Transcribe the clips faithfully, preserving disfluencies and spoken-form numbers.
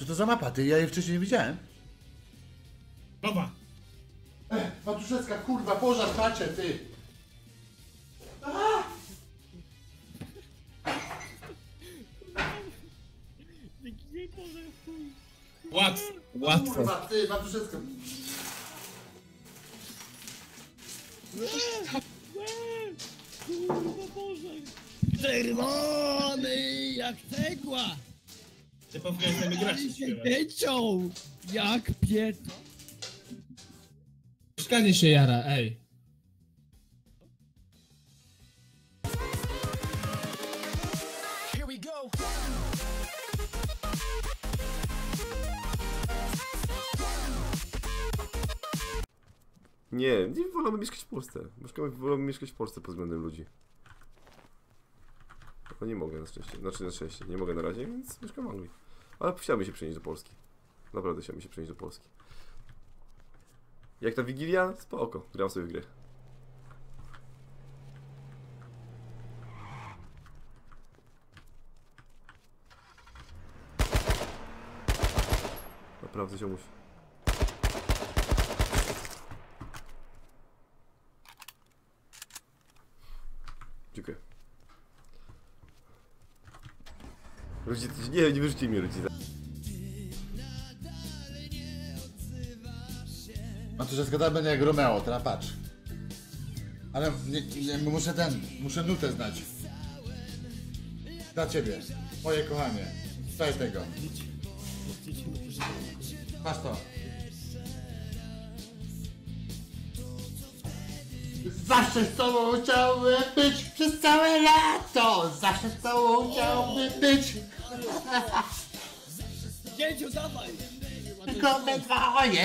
Co to za mapa? Ty, ja jej wcześniej nie widziałem. Nowa. Ech, Matuszewska, kurwa, pożar, patrzę, ty. Aha! Gdzie pożar, chuj? Łatwo, łatwo. Kurwa, ty, Matuszewska. Kurwa, pożar. Czerwony jak cegła. Ty powinienem grać się tęczą, jak pięto. Szkanie się jara, ej. Nie, nie wolamy mieszkać w Polsce. Mieszkamy, wolamy mieszkać w Polsce pod względem ludzi. No nie mogę na szczęście, znaczy na szczęście, nie mogę na razie, więc mieszkam w Anglii. Ale chciałbym się przenieść do Polski. Naprawdę chciałbym się przenieść do Polski. Jak ta Wigilia? Spoko, gram sobie w gry. Naprawdę się musi. Dziękuję. Ludzie, nie, nie wyrzucili mi ludzi. Matuszewska ta będzie jak Romeo, teraz patrz. Ale nie, nie, muszę ten, muszę nutę znać. Dla ciebie, moje kochanie. Staj tego. Patrz to. Zawsze z tobą chciałbym być przez całe lato. Zawsze z tobą chciałbym być. Dzięciu, dawaj. Tylko my dwoje.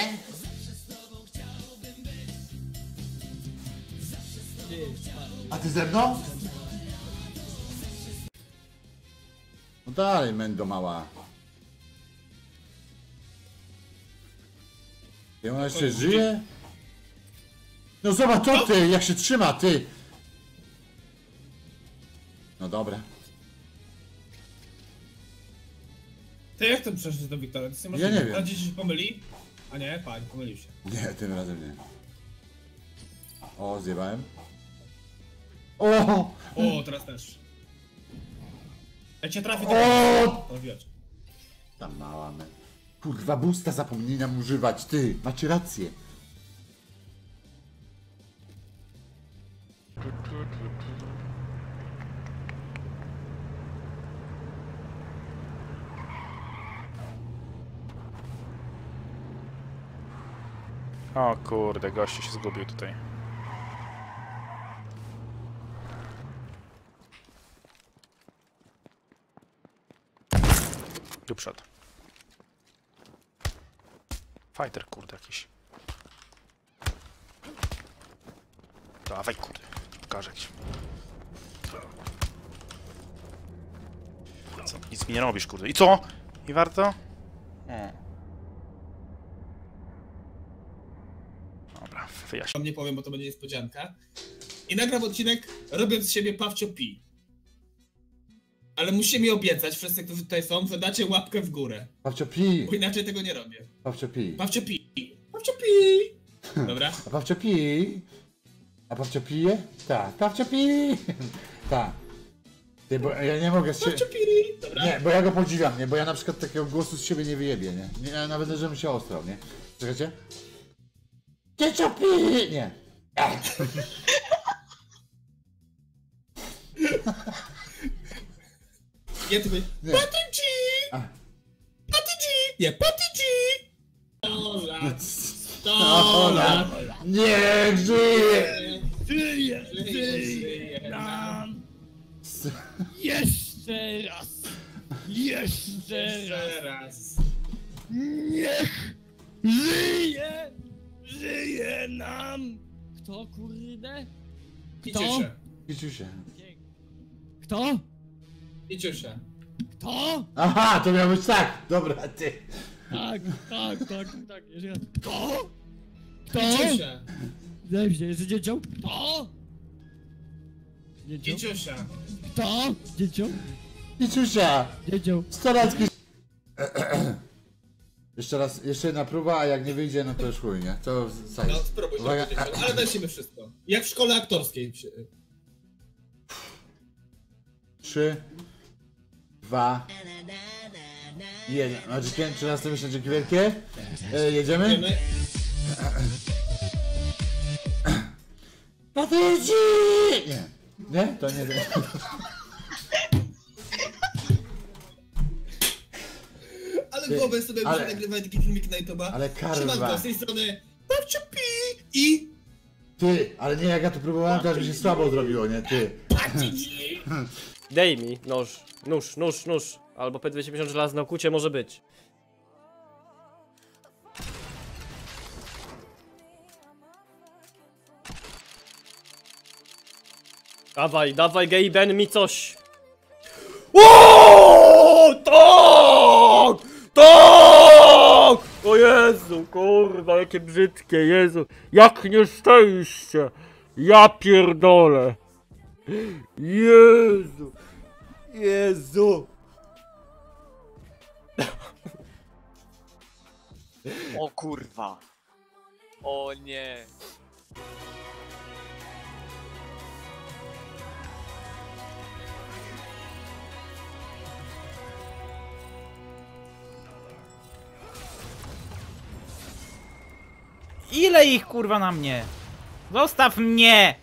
A ty ze mną? No dalej, mendo mała. I ona jeszcze żyje? No zobacz to ty, jak się trzyma, ty! No dobra. Ty jak to przeszedł do Wiktora? Ty sobie ja nie wiem. Dziś się pomyli? A nie, pan, pomylił się. Nie, tym razem nie. O, zjebałem. O! O, teraz też. Jak cię trafi, to... O! Ta mała me... Kurwa, busta zapomnij nam używać, ty! Macie rację. O kurde, gościu się zgubił tutaj. Do przodu. Fighter kurde jakiś. Dawaj kurde, pokażę ci. Co? Nic mi nie robisz kurde. I co? I warto? Nie. Wam nie powiem, bo to będzie niespodzianka. I nagram odcinek, robiąc z siebie Pawcio Pi. Ale musicie mi obiecać, wszyscy, którzy tutaj są, że dacie łapkę w górę. Pawcio Pi! Bo inaczej tego nie robię. Pawcio Pi! Pawcio Pi! Pawcio Pi! Dobra? A Pawcio Pi! A Pawcio pije? Tak, Pawcio Pi! Tak. Ty, bo ja nie mogę z siebie... Pawcio Pi! Dobra? Nie, bo ja go podziwiam, nie? Bo ja na przykład takiego głosu z siebie nie wyjebię, nie? Ja nawet żebym się ostrał, nie? Czekajcie? Dzieciopii! Nie. Nie, ty byś... Patryk G! Patryk G! Nie, Patryk G! sto lat! sto lat! Niech żyje! Żyje! Żyje nam! Jeszcze raz! Jeszcze raz! Niech żyje! Żyje nam! Kto kurde? Kto? Kiciusia. Kto? Kiciusia. Kto? Aha, to miał być tak! Dobra, ty. Tak, tak, tak, tak. Jeżeli... Kto? Kto? Kiciusia. Dobrze, jest dziecią. Kto? Kiciusia. Kto? Dziecią? Kiciusia. Dziecią. Storatki. Jeszcze raz, jeszcze jedna próba, a jak nie wyjdzie, no to już chuj, nie? To saj. No spróbuj, uwaga, to będzie, ale lecimy wszystko. Jak w szkole aktorskiej. trzy, dwa, jeden. No dzięki, raz to myślę, dzięki wielkie. E, jedziemy? Jedziemy. Patryk G! Nie, nie? To nie. Ale w głowę sobie ale... nagrywaj taki filmik na YouTube'a. Ale karwa. Trzymam go z tej strony Pawcio Pi i... Ty, ale nie, jak ja to próbowałem, to aż mi się słabo zrobiło, nie? Ty. Patryk G! Daj mi nóż, nóż, nóż, nóż. Albo P dwieście pięćdziesiąt żelazne okucie może być. Dawaj, dawaj, gej, ben mi coś. Uuuu, tak, tak. O Jezu, kurwa, jakie brzydkie, Jezu. Jak nieszczęście. Ja pierdolę. Jezu. Jezu. O kurwa. O nie. Ile ich kurwa na mnie? Zostaw mnie!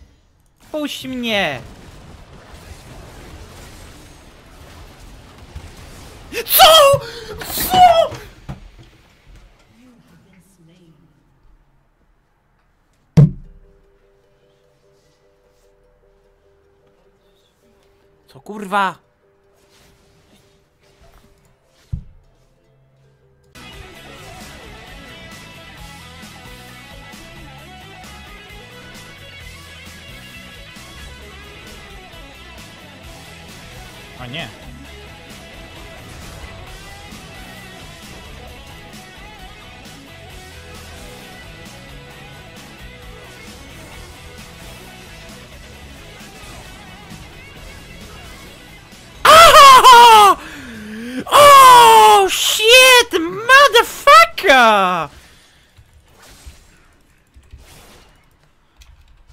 Puść mnie! Co?! Co?! Co kurwa?! A nie. Aha! Oh shit, motherfucker!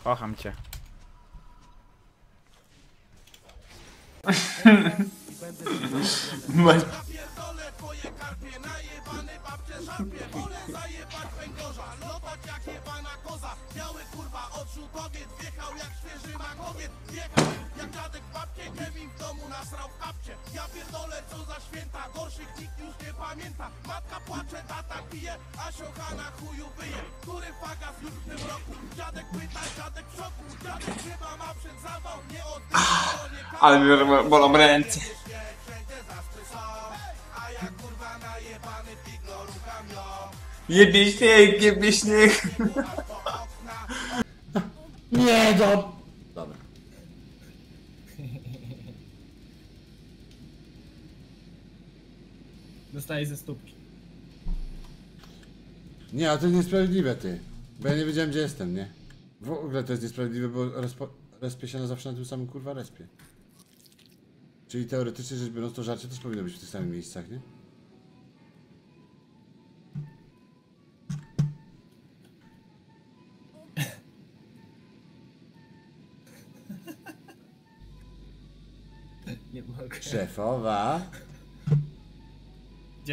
Kocham cię. Ale mi bolą ręce. Jebie śnieg, jebie śnieg. Nie do... Dobra. Dostaję ze stópki. Nie, a to jest niesprawiedliwe, ty. Bo ja nie wiedziałem, gdzie jestem, nie? W ogóle to jest niesprawiedliwe, bo respo... respie się na zawsze na tym samym kurwa respie. Czyli teoretycznie rzecz biorąc, to żarcie też powinno być w tych samych miejscach, nie? Nie mogę. Szefowa. Gdzie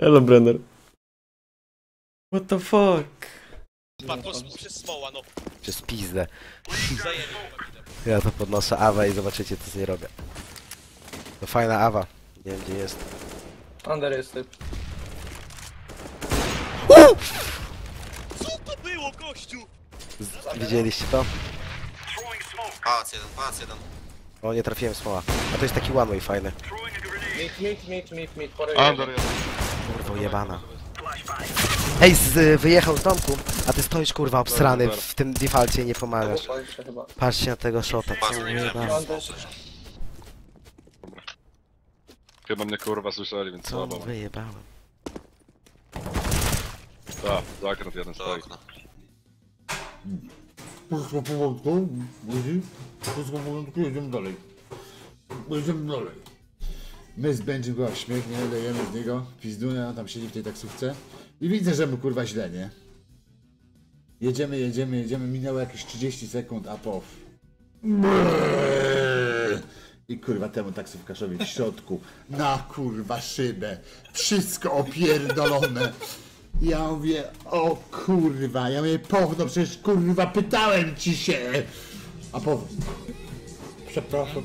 Hello, Brenner. What the fuck? Przez pizdę. Ja to podnoszę awę i zobaczycie, co z niej robię. To fajna awa. Nie wiem, gdzie jest. Under jest typ. U! Co to było, gościu? Widzieliście to? Pałac jeden, pałac jeden. O, nie trafiłem smoła. A to jest taki one way fajny. Meet, meet, meet, meet, meet. Under jeden. Kurwa jebana. Ej, z, wyjechał z domku, a ty stoisz kurwa obsrany w tym defalcie i nie pomagasz. Patrzcie na tego shota. Chyba mnie kurwa słyszeli, więc co mam. Wyjebałem. Tak, zakręt jeden stoi. Puszka powodku, ludzi. Puszka powodku, jedziemy dalej. Jedziemy dalej. My z Benji była w śmiech, nie? Dajemy z niego. Pizdunia, tam siedzi w tej taksówce. I widzę, że mu kurwa źle, nie? Jedziemy, jedziemy, jedziemy. Minęło jakieś trzydzieści sekund, a pow. I kurwa temu taksówkarzowi w środku. Na kurwa szybę. Wszystko opierdolone. Ja mówię, o kurwa, ja mówię, poch, no przecież kurwa pytałem ci się! A powód. Przepraszam.